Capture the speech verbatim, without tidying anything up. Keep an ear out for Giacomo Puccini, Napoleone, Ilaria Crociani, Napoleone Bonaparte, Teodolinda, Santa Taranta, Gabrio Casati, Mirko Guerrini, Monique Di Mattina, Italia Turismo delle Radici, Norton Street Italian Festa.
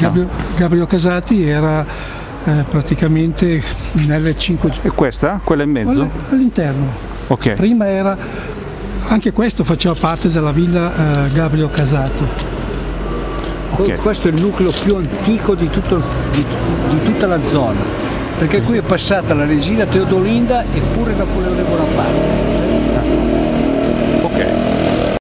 Gabrio, Gabrio Casati era eh, praticamente nelle cinque... E questa? Quella in mezzo? All'interno. Okay. Prima era... Anche questo faceva parte della villa eh, Gabrio Casati. Okay. Questo è il nucleo più antico di, tutto, di, di tutta la zona, perché qui è passata la regina Teodolinda e pure Napoleone Bonaparte.